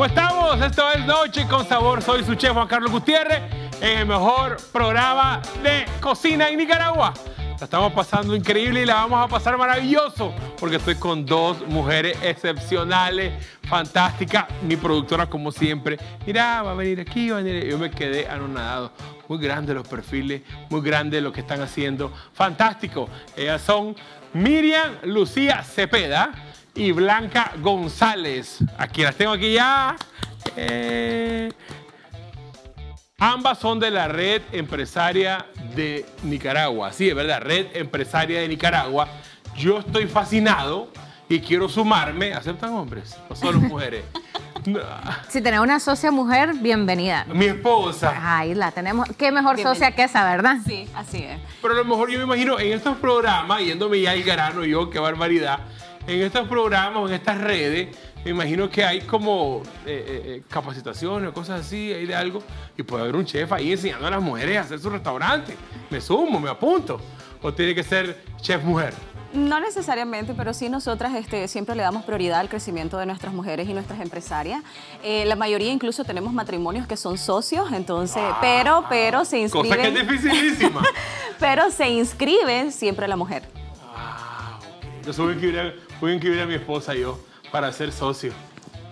¿Cómo estamos? Esto es Noche con Sabor. Soy su chef Juan Carlos Gutiérrez en el mejor programa de cocina en Nicaragua. La estamos pasando increíble y la vamos a pasar maravilloso porque estoy con dos mujeres excepcionales, fantásticas. Mi productora, como siempre, mira, va a venir aquí, va a venir. Yo me quedé anonadado. Muy grandes los perfiles, muy grandes lo que están haciendo. Fantástico. Ellas son Miriam Lucía Cepeda y Blanca González. Aquí las tengo aquí ya. Ambas son de la Red Empresaria de Nicaragua. Sí, es verdad, Red Empresaria de Nicaragua. Yo estoy fascinado y quiero sumarme. ¿Aceptan hombres o solo mujeres? No. Si tenés una socia mujer, bienvenida. Mi esposa. Ahí la tenemos. Qué mejor bienvenida. Socia que esa, ¿verdad? Sí, así es. Pero a lo mejor yo me imagino en estos programas, yéndome ya el grano yo, qué barbaridad, en estos programas, en estas redes, me imagino que hay como capacitaciones o cosas así, hay de algo, y puede haber un chef ahí enseñando a las mujeres a hacer su restaurante. Me sumo, me apunto. ¿O tiene que ser chef mujer? No necesariamente, pero sí nosotras siempre le damos prioridad al crecimiento de nuestras mujeres y nuestras empresarias. La mayoría incluso tenemos matrimonios que son socios, entonces, pero se inscriben. Cosa que es dificilísima. Pero se inscribe siempre la mujer. Okay. Yo voy a inscribir a mi esposa y yo para ser socio.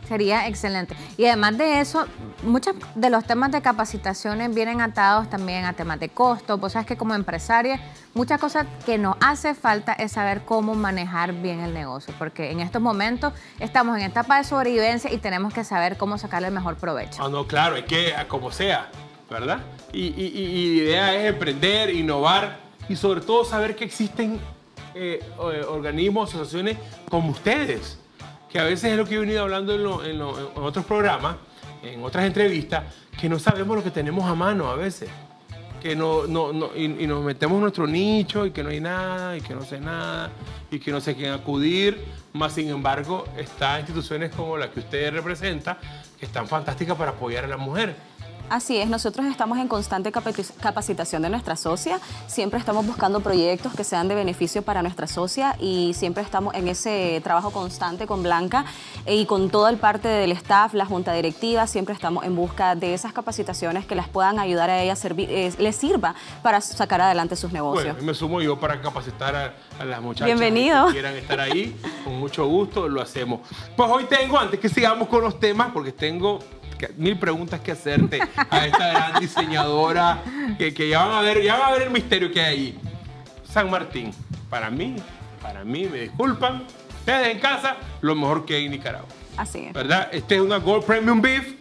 Sería excelente. Y además de eso, muchos de los temas de capacitaciones vienen atados también a temas de costo. Vos sabes que como empresarias, muchas cosas que nos hace falta es saber cómo manejar bien el negocio, porque en estos momentos estamos en etapa de sobrevivencia y tenemos que saber cómo sacarle el mejor provecho. No, claro, es que como sea, ¿verdad? Y la idea es emprender, innovar y sobre todo saber que existen organismos, asociaciones como ustedes, que a veces es lo que he venido hablando en otros programas, en otras entrevistas, que no sabemos lo que tenemos a mano a veces, que no, y nos metemos en nuestro nicho y que no hay nada, y que no sé nada, y que no sé quién acudir, más sin embargo, están instituciones como la que usted representa, que están fantásticas para apoyar a las mujeres. Así es, nosotros estamos en constante capacitación de nuestra socia, siempre estamos buscando proyectos que sean de beneficio para nuestra socia y siempre estamos en ese trabajo constante con Blanca y con toda el parte del staff, la junta directiva, siempre estamos en busca de esas capacitaciones que las puedan ayudar a ella, les sirva para sacar adelante sus negocios. Bueno, me sumo yo para capacitar a las muchachas. Bienvenido. Que quieran estar ahí, con mucho gusto lo hacemos. Pues hoy tengo, antes que sigamos con los temas, porque tengo mil preguntas que hacerte a esta gran diseñadora que ya van a ver el misterio que hay ahí. San Martín, para mí, me disculpan, ustedes en casa, lo mejor que hay en Nicaragua. Así es. ¿Verdad? Este es una Gold Premium Beef,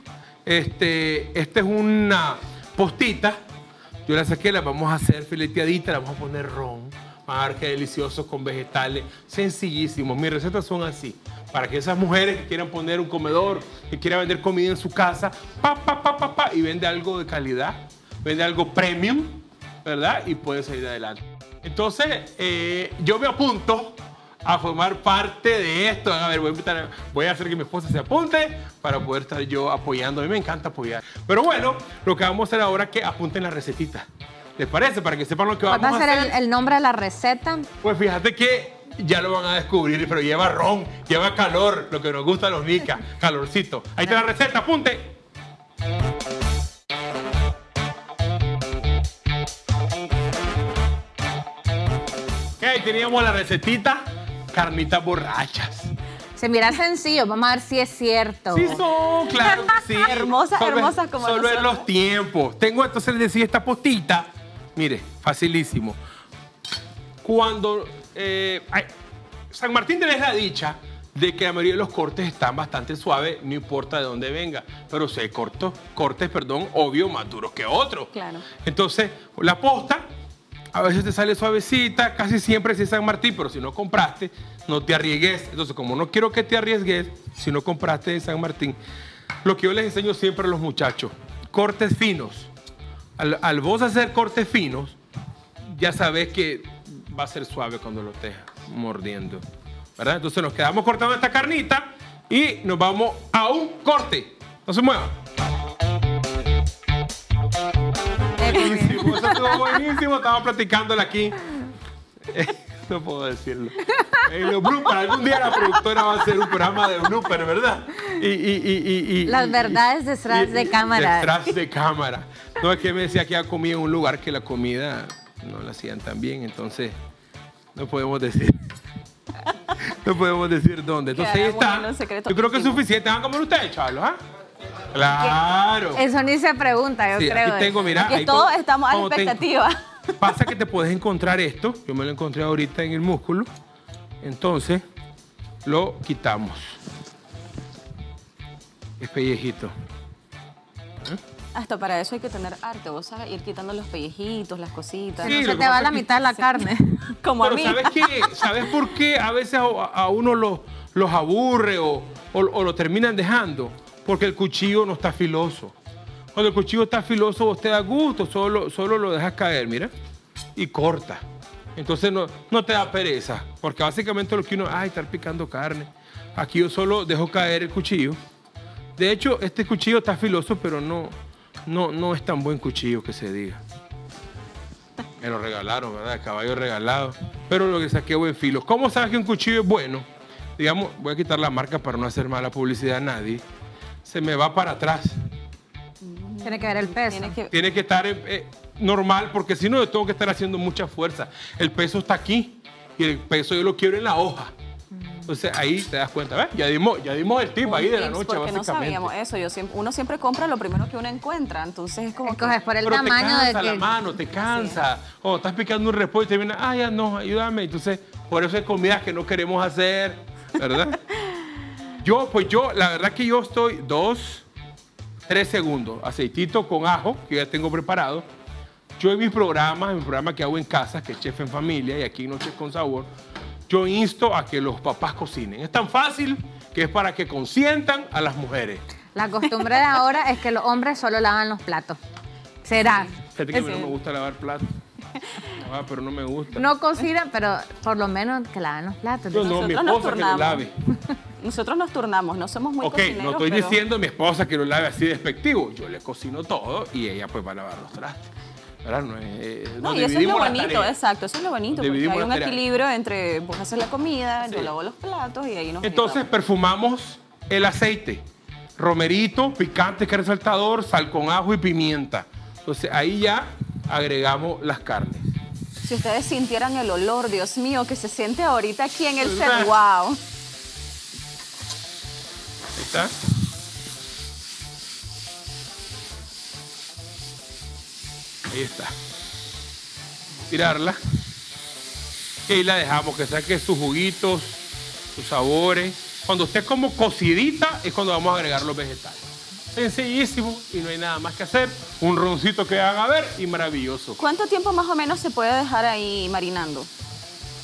este es una postita, yo la saqué, la vamos a hacer fileteadita, la vamos a poner ron, van a ver qué deliciosos con vegetales, sencillísimos, mis recetas son así. Para que esas mujeres que quieran poner un comedor, que quieran vender comida en su casa, y vende algo de calidad, vende algo premium, ¿verdad? Y puede salir adelante. Entonces, yo me apunto a formar parte de esto. A ver, voy a hacer que mi esposa se apunte para poder estar yo apoyando. A mí me encanta apoyar. Pero bueno, lo que vamos a hacer ahora es que apunten la recetita. ¿Les parece? Para que sepan lo que vamos a hacer. ¿Va a ser el nombre de la receta? Pues fíjate que ya lo van a descubrir, pero lleva ron, lleva calor, lo que nos gusta a los nicas, calorcito. Ahí está la receta, apunte. Ok, teníamos la recetita, carnitas borrachas. Se mira sencillo, vamos a ver si es cierto. Sí son, claro que sí. Hermosas, hermosas como nosotros. Solo en los tiempos. Tengo entonces les decía esta postita, mire, facilísimo. Cuando San Martín tenés la dicha de que la mayoría de los cortes están bastante suaves, no importa de dónde venga, pero si hay cortes, obvio, más duros que otros. Claro. Entonces, la posta a veces te sale suavecita, casi siempre es San Martín, pero si no compraste, no te arriesgues. Entonces, como no quiero que te arriesgues, si no compraste en San Martín, lo que yo les enseño siempre a los muchachos, cortes finos. Al vos hacer cortes finos, ya sabés que va a ser suave cuando lo estés mordiendo, ¿verdad? Entonces nos quedamos cortando esta carnita y nos vamos a un corte. No se mueva. Buenísimo, eso estuvo buenísimo. Estamos platicándole aquí. No puedo decirlo. Los bloopers, algún día la productora va a hacer un programa de bloopers, ¿verdad? Las verdades detrás de cámara. Detrás de cámara. No, es que me decía que ya comía en un lugar que la comida no la hacían tan bien, entonces no podemos decir. No podemos decir dónde. Entonces ahí está. Bueno, yo creo que es suficiente. Van como ustedes, Charlos, ¿ah? Claro. Eso ni se pregunta, yo creo. Aquí tengo, mira, aquí todos estamos a la expectativa. Pasa que te puedes encontrar esto. Yo me lo encontré ahorita en el músculo. Entonces, lo quitamos. Es pellejito. ¿Eh? Hasta para eso hay que tener arte, vos sabes, ir quitando los pellejitos, las cositas. Sí, no se te va la mitad de la carne, como a mí. ¿Sabes qué? ¿Sabes por qué a veces a uno los aburre o lo terminan dejando? Porque el cuchillo no está filoso. Cuando el cuchillo está filoso, vos te da gusto, solo lo dejas caer, mira, y corta. Entonces no te da pereza, porque básicamente lo que uno, ay, estar picando carne. Aquí yo solo dejo caer el cuchillo. De hecho, este cuchillo está filoso, pero no es tan buen cuchillo que se diga. Me lo regalaron, ¿verdad? Caballo regalado. Pero lo que saqué buen filo. ¿Cómo sabes que un cuchillo es bueno? Digamos, voy a quitar la marca para no hacer mala publicidad a nadie. Se me va para atrás. Tiene que ver el peso. Tiene que estar normal, porque si no, yo tengo que estar haciendo mucha fuerza. El peso está aquí y el peso yo lo quiero en la hoja. Entonces ahí te das cuenta, ¿ves? Ya dimos el tip ahí de la noche, porque no sabíamos eso. Uno siempre compra lo primero que uno encuentra, entonces es como escoges por el tamaño de que... la mano, te cansa. O estás picando un repollo y te viene, ah, ya no, ayúdame. Entonces, por eso hay comidas que no queremos hacer, ¿verdad? Pues yo, la verdad que yo estoy 2, 3 segundos. Aceitito con ajo, que ya tengo preparado. Yo en mis programas, en mi programa que hago en casa, que es Chef en Familia, y aquí Noche con Sabor, yo insto a que los papás cocinen. Es tan fácil que es para que consientan a las mujeres. La costumbre de ahora es que los hombres solo lavan los platos. ¿Será? Fíjate que a mí no me gusta lavar platos. Ah, pero no me gusta. No cocinan, pero por lo menos que lavan los platos. Yo no, mi esposa que lo lave. Nosotros nos turnamos, no somos muy cocineros. Ok, no estoy diciendo a mi esposa que lo lave así despectivo. Yo le cocino todo y ella pues va a lavar los trastes. No, y eso es lo bonito, exacto, eso es lo bonito, porque hay un equilibrio entre vos haces la comida, yo lavo los platos y ahí nos... Entonces perfumamos el aceite, romerito, picante, que resaltador, sal con ajo y pimienta. Entonces ahí ya agregamos las carnes. Si ustedes sintieran el olor, Dios mío, que se siente ahorita aquí en el set, wow. Ahí está. Ahí está. Tirarla. Y ahí la dejamos que saque sus juguitos, sus sabores. Cuando esté como cocidita es cuando vamos a agregar los vegetales. Sencillísimo y no hay nada más que hacer. Un roncito que van a ver y maravilloso. ¿Cuánto tiempo más o menos se puede dejar ahí marinando?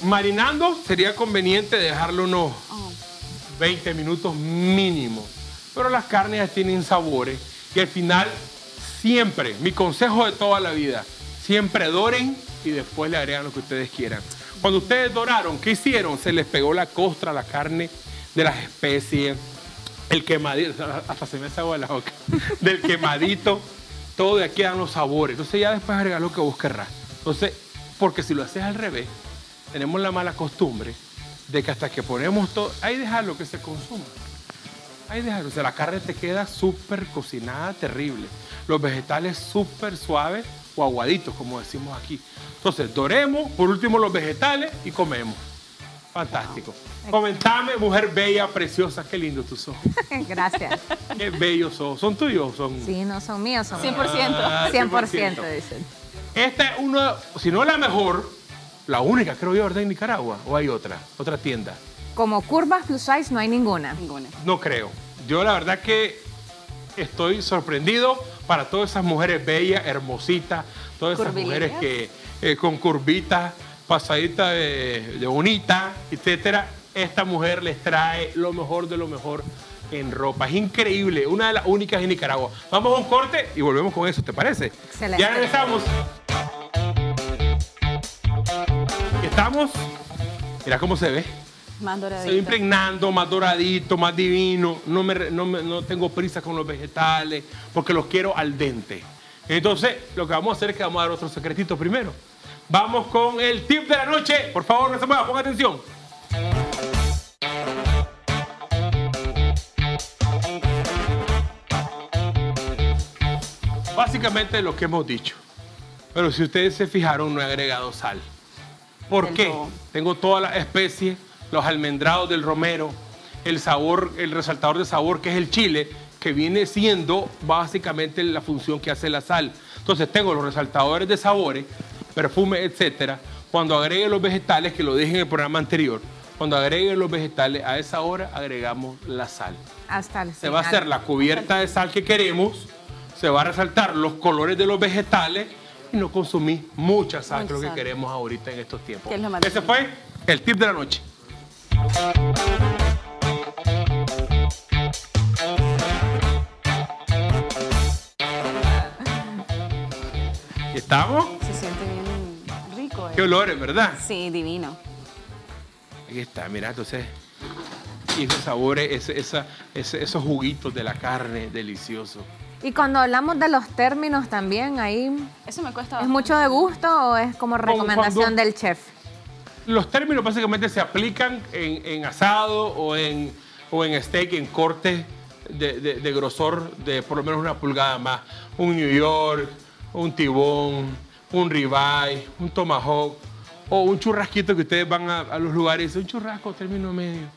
Marinando sería conveniente dejarlo unos 20 minutos mínimo. Pero las carnes ya tienen sabores y al final... Siempre, mi consejo de toda la vida, siempre doren y después le agregan lo que ustedes quieran. Cuando ustedes doraron, ¿qué hicieron? Se les pegó la costra a la carne de las especies, el quemadito, hasta se me sacó de la boca, del quemadito, todo de aquí dan los sabores. Entonces ya después agregar lo que vos querrás. Entonces, porque si lo haces al revés, tenemos la mala costumbre de que hasta que ponemos todo, ahí dejarlo que se consuma. Ahí dejarlo, o sea, la carne te queda súper cocinada, terrible. Los vegetales súper suaves o aguaditos, como decimos aquí. Entonces, doremos, por último, los vegetales y comemos. Fantástico. Wow. Comentame, mujer bella, preciosa, qué lindo tú sos. Gracias. Qué bello sos. ¿Son tuyos o son...? Sí, no, son míos. Son 100%. 100%, dicen. Esta es una, si no la mejor, la única, creo yo, ¿verdad? En Nicaragua. ¿O hay otra tienda? Como Curvas Plus Size no hay ninguna. Ninguna. No creo. Yo la verdad que estoy sorprendido para todas esas mujeres bellas, hermositas, todas esas mujeres que con curvitas, pasaditas de bonita, etcétera. Esta mujer les trae lo mejor de lo mejor en ropa. Es increíble, una de las únicas en Nicaragua. Vamos a un corte y volvemos con eso, ¿te parece? Excelente. Ya regresamos. Estamos, mira cómo se ve. Más doradito. Estoy impregnando, más doradito, más divino. No tengo prisa con los vegetales porque los quiero al dente. Entonces, lo que vamos a hacer es que vamos a dar otro secretito primero. Vamos con el tip de la noche. Por favor, no se mueva, ponga atención. Básicamente lo que hemos dicho. Pero si ustedes se fijaron, no he agregado sal. ¿Por qué? Tengo todas las especies, los almendrados del romero, el sabor, el resaltador de sabor que es el chile, que viene siendo básicamente la función que hace la sal. Entonces tengo los resaltadores de sabores, perfumes, etcétera. Cuando agregue los vegetales, que lo dije en el programa anterior, cuando agregue los vegetales, a esa hora agregamos la sal. Hasta el final. Se va a hacer la cubierta de sal que queremos, se va a resaltar los colores de los vegetales y no consumís mucha sal, creo que queremos ahorita en estos tiempos. Ese fue el tip de la noche. ¿Y estamos? Se siente bien rico. Qué olores, ¿verdad? Sí, divino. Aquí está, mira, entonces... Y esos sabores, esos juguitos de la carne, delicioso. Y cuando hablamos de los términos también, ahí... Eso me cuesta bastante. ¿Es mucho de gusto o es como recomendación del chef? Los términos básicamente se aplican en asado o en steak, en cortes de grosor de por lo menos una pulgada más. Un New York... un tibón, un ribeye, un tomahawk o un churrasquito que ustedes van a los lugares. Un churrasco, término medio.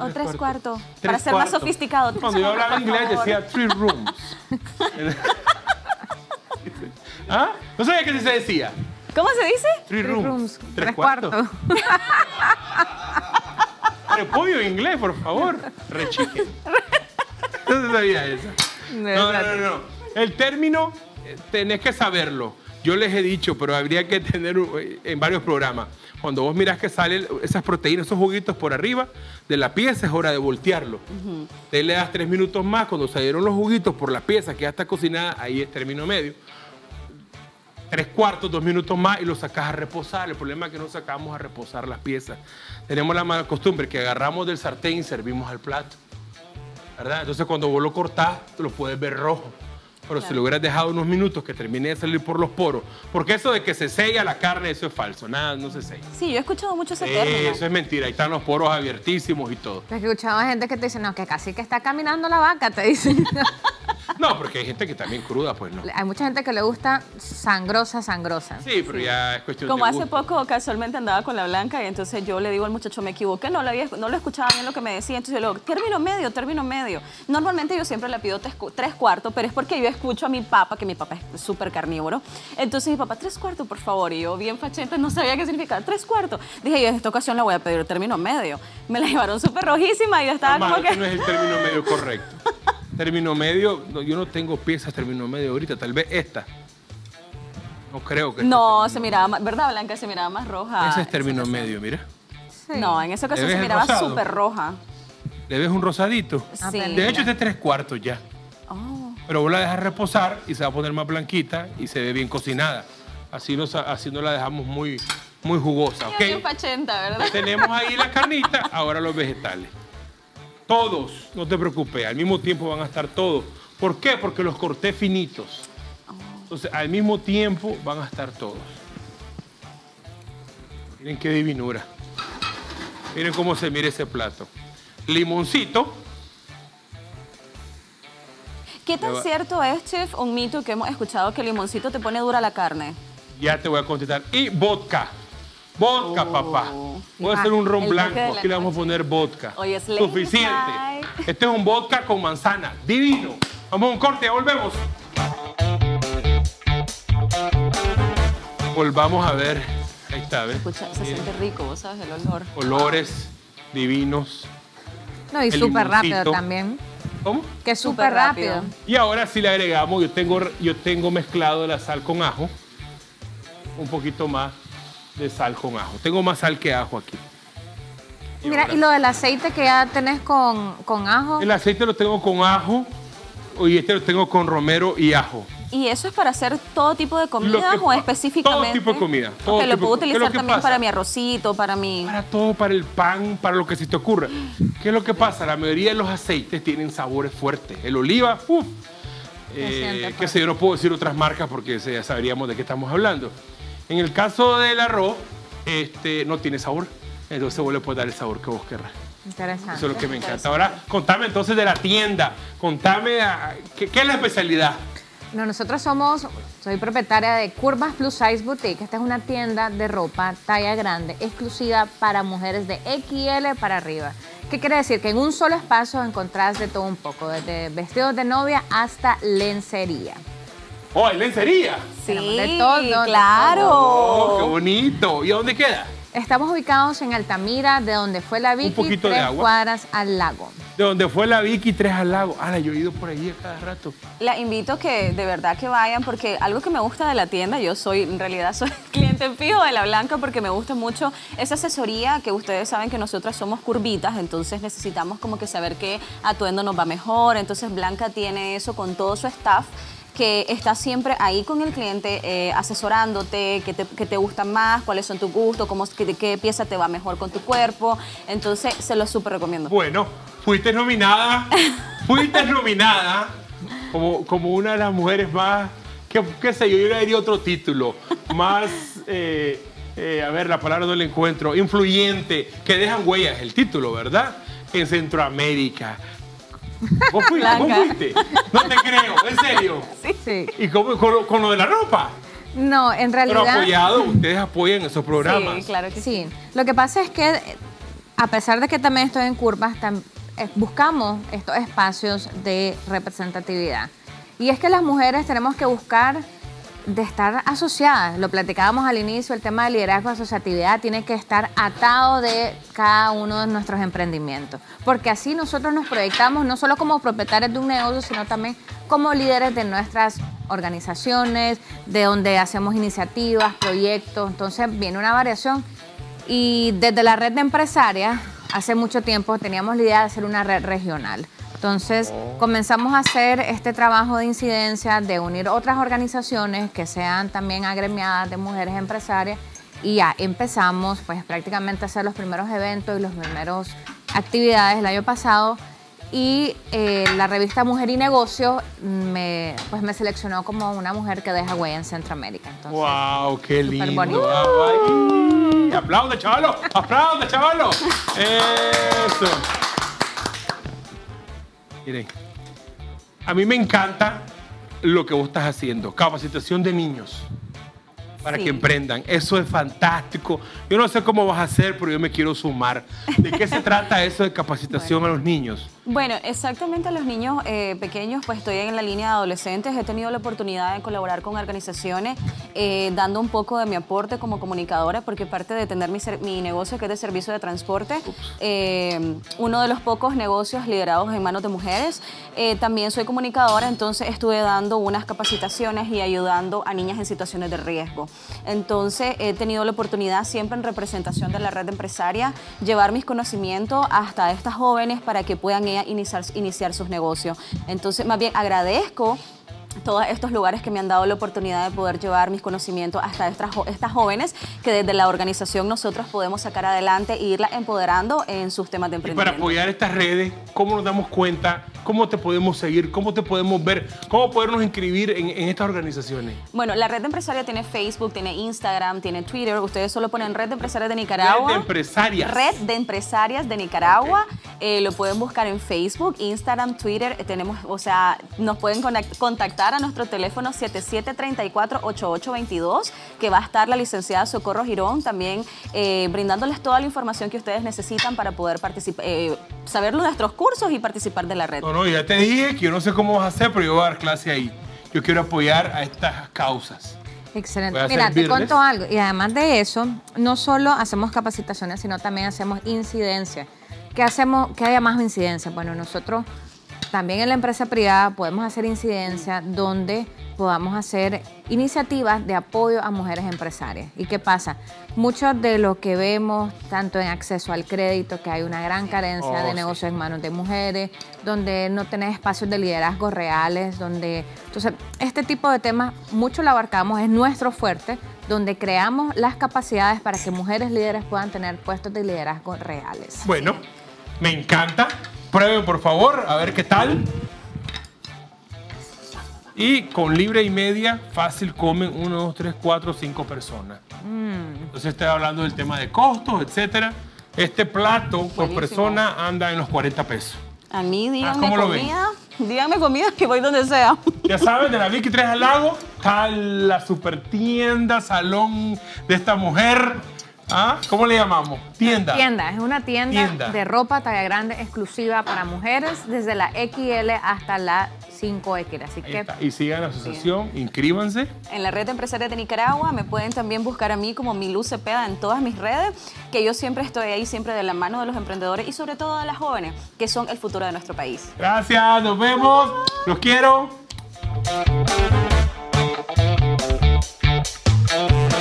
O tres cuartos. Para ser más sofisticado. Cuando yo hablaba inglés decía 3 rooms. ¿Ah? No sabía qué se decía. ¿Cómo se dice? 3 rooms. 3 cuartos. Repollo en inglés, por favor. Rechique. No sabía eso. No. El término... Tenés que saberlo. Yo les he dicho, pero habría que tener en varios programas. Cuando vos mirás que salen esas proteínas, esos juguitos por arriba de la pieza, es hora de voltearlo. Te le das 3 minutos más. Cuando salieron los juguitos por la pieza que ya está cocinada, ahí es término medio. 3 cuartos, 2 minutos más y lo sacás a reposar. El problema es que no sacamos a reposar las piezas. Tenemos la mala costumbre que agarramos del sartén y servimos al plato, ¿verdad? Entonces cuando vos lo cortás, lo puedes ver rojo. Pero claro, si lo hubieras dejado unos minutos que termine de salir por los poros. Porque eso de que se sella la carne, eso es falso. Nada, no se sella. Sí, yo he escuchado mucho ese término. Eso es mentira. Ahí están los poros abiertísimos y todo. Pero he escuchado a gente que te dice, no, que casi que está caminando la vaca, te dicen. No, porque hay gente que también cruda, pues no. Hay mucha gente que le gusta sangrosa, sangrosa. Sí, pero sí, ya es cuestión de gusto. Hace poco casualmente andaba con la Blanca y entonces yo le digo al muchacho, me equivoqué, no lo escuchaba bien lo que me decía. Entonces yo le digo, término medio, término medio. Normalmente yo siempre le pido 3 cuartos, pero es porque yo escucho a mi papá, que mi papá es súper carnívoro. Entonces mi papá, 3 cuartos, por favor. Y yo, bien fachenta, no sabía qué significaba. 3 cuartos. Dije, yo en esta ocasión le voy a pedir término medio. Me la llevaron súper rojísima y yo estaba como que... No es el término medio correcto. Término medio, no, yo no tengo piezas término medio ahorita, tal vez esta. No creo que... No, se miraba más, ¿verdad, Blanca? Se miraba más roja. Ese es término medio, mira. Sí. No, en esa ocasión se miraba súper roja. ¿Le ves un rosadito? Sí. De hecho, es de 3 cuartos ya. Oh. Pero vos la dejas reposar y se va a poner más blanquita y se ve bien cocinada. Así no la dejamos muy, muy jugosa, ¿ok? Bien pachenta, ¿verdad? Tenemos ahí la carnita, ahora los vegetales. Todos, no te preocupes, al mismo tiempo van a estar todos. ¿Por qué? Porque los corté finitos. Entonces, al mismo tiempo van a estar todos. Miren qué divinura. Miren cómo se mira ese plato. Limoncito. ¿Qué tan cierto es, chef, un mito que hemos escuchado que el limoncito te pone dura la carne? Ya te voy a contestar. Y vodka. Vodka, papá. Voy a hacer un ron blanco. Aquí le vamos a poner vodka. Hoy es suficiente. Este es un vodka con manzana. Divino. Vamos a un corte, ya volvemos. Volvamos a ver. Ahí está, ¿ves? Se siente rico, vos sabes, el olor. Olores divinos. No, y súper rápido también. ¿Cómo? Que es súper rápido. Y ahora sí le agregamos. Yo tengo mezclado la sal con ajo. Un poquito más de sal con ajo. Tengo más sal que ajo aquí. Y mira, ahora, ¿y lo del aceite que ya tenés con ajo? El aceite lo tengo con ajo y este lo tengo con romero y ajo. ¿Y eso es para hacer todo tipo de comida o específicamente? Todo tipo de comida. Porque lo puedo utilizar también para mi arrocito, para mi... Para todo, para el pan, para lo que se te ocurra. ¿Qué es lo que pasa? La mayoría de los aceites tienen sabores fuertes. El oliva, uff. Qué sé yo, no puedo decir otras marcas porque ya sabríamos de qué estamos hablando. En el caso del arroz, no tiene sabor, entonces vos le puedes dar el sabor que vos querrás. Interesante. Eso es lo que me encanta. Ahora, contame entonces de la tienda, contame, ¿qué es la especialidad? No, nosotros soy propietaria de Curvas Plus Size Boutique. Esta es una tienda de ropa talla grande, exclusiva para mujeres de XL para arriba. ¿Qué quiere decir? Que en un solo espacio encontrás de todo un poco, desde vestidos de novia hasta lencería. ¡Oh, hay lencería! Sí, de todo, claro. Oh, ¡qué bonito! ¿Y a dónde queda? Estamos ubicados en Altamira, de donde fue la Vicky, 3 cuadras al lago. De donde fue la Vicky, 3 al lago. Ah, yo he ido por allí a cada rato. La invito que de verdad que vayan, porque algo que me gusta de la tienda, en realidad soy cliente fijo de la Blanca, porque me gusta mucho esa asesoría, que ustedes saben que nosotras somos curvitas, entonces necesitamos como que saber qué atuendo nos va mejor, entonces Blanca tiene eso con todo su staff, que está siempre ahí con el cliente, asesorándote, qué te gusta más, cuáles son tus gustos, qué pieza te va mejor con tu cuerpo. Entonces, se lo súper recomiendo. Bueno, fuiste nominada como una de las mujeres más, qué sé yo, le diría otro título, más, a ver, la palabra no la encuentro, influyente, que dejan huellas, el título, ¿verdad? En Centroamérica. ¿Vos fuiste? No te creo, ¿en serio? Sí, sí. ¿Y cómo, con lo de la ropa? No, en realidad... Pero apoyado, ustedes apoyan esos programas. Sí, claro que sí. Lo que pasa es que, a pesar de que también estoy en Curvas, buscamos estos espacios de representatividad. Y es que las mujeres tenemos que buscar de estar asociadas. Lo platicábamos al inicio, el tema de liderazgo, asociatividad, tiene que estar atado de cada uno de nuestros emprendimientos. Porque así nosotros nos proyectamos no solo como propietarios de un negocio, sino también como líderes de nuestras organizaciones, de donde hacemos iniciativas, proyectos. Entonces viene una variación. Y desde la red de empresarias, hace mucho tiempo teníamos la idea de hacer una red regional. Entonces comenzamos a hacer este trabajo de incidencia, de unir otras organizaciones que sean también agremiadas de mujeres empresarias, y ya empezamos pues prácticamente a hacer los primeros eventos y las primeras actividades el año pasado, y la revista Mujer y Negocios me seleccionó como una mujer que deja huella en Centroamérica. Entonces, ¡wow! ¡Qué lindo! ¡Aplaude, chavalo! ¡Aplaude, chavalo! ¡Eso! Miren, a mí me encanta lo que vos estás haciendo, capacitación de niños para que emprendan. Eso es fantástico. Yo no sé cómo vas a hacer, pero yo me quiero sumar. ¿De qué se trata eso de capacitación a los niños? Bueno, exactamente a los niños pequeños, pues estoy en la línea de adolescentes. He tenido la oportunidad de colaborar con organizaciones, dando un poco de mi aporte como comunicadora, porque parte de tener mi negocio, que es de servicio de transporte, uno de los pocos negocios liderados en manos de mujeres, también soy comunicadora, entonces estuve dando unas capacitaciones y ayudando a niñas en situaciones de riesgo. Entonces he tenido la oportunidad, siempre en representación de la red empresaria, llevar mis conocimientos hasta estas jóvenes para que puedan iniciar sus negocios. Entonces, más bien agradezco todos estos lugares que me han dado la oportunidad de poder llevar mis conocimientos hasta estas jóvenes, que desde la organización nosotros podemos sacar adelante e irla empoderando en sus temas de emprendimiento. Y para apoyar estas redes, ¿cómo nos damos cuenta? ¿Cómo te podemos seguir? ¿Cómo te podemos ver? ¿Cómo podernos inscribir en estas organizaciones? Bueno, la Red de Empresarias tiene Facebook, tiene Instagram, tiene Twitter. Ustedes solo ponen Red de Empresarias de Nicaragua. Red de Empresarias. Red de Empresarias de Nicaragua. Okay. Lo pueden buscar en Facebook, Instagram, Twitter. Tenemos, o sea, nos pueden contactar a nuestro teléfono 7734-8822, que va a estar la licenciada Socorro Girón también brindándoles toda la información que ustedes necesitan para poder participar, saber nuestros cursos y participar de la red. No, ya te dije que yo no sé cómo vas a hacer, pero yo voy a dar clase ahí. Yo quiero apoyar a estas causas. Excelente. Mira, te cuento algo. Y además de eso, no solo hacemos capacitaciones, sino también hacemos incidencia. ¿Qué hacemos? ¿Qué hay más incidencia? Bueno, nosotros... También en la empresa privada podemos hacer incidencia donde podamos hacer iniciativas de apoyo a mujeres empresarias. ¿Y qué pasa? Muchos de los que vemos, tanto en acceso al crédito, que hay una gran carencia de negocios en manos de mujeres, donde no tenés espacios de liderazgo reales, donde... Entonces, este tipo de temas, mucho lo abarcamos, es nuestro fuerte, donde creamos las capacidades para que mujeres líderes puedan tener puestos de liderazgo reales. Bueno, me encanta. Prueben, por favor, a ver qué tal. Y con libra y media, fácil, comen 1, 2, 3, 4, 5 personas. Entonces, estoy hablando del tema de costos, etcétera. Este plato por persona anda en los 40 pesos. A mí, díganme, ¿cómo lo ven? Díganme comidas que voy donde sea. Ya saben, de la Vicky 3 al Lago, está la super tienda, salón de esta mujer. ¿Ah? ¿Cómo le llamamos? Tienda. Tienda, es una tienda de ropa talla grande exclusiva para mujeres, desde la XL hasta la 5X. Así que y sigan la asociación, inscríbanse. En la Red de Empresarias de Nicaragua me pueden también buscar a mí como Milu Cepeda en todas mis redes, que yo siempre estoy ahí, siempre de la mano de los emprendedores y sobre todo de las jóvenes, que son el futuro de nuestro país. Gracias, nos vemos, los quiero.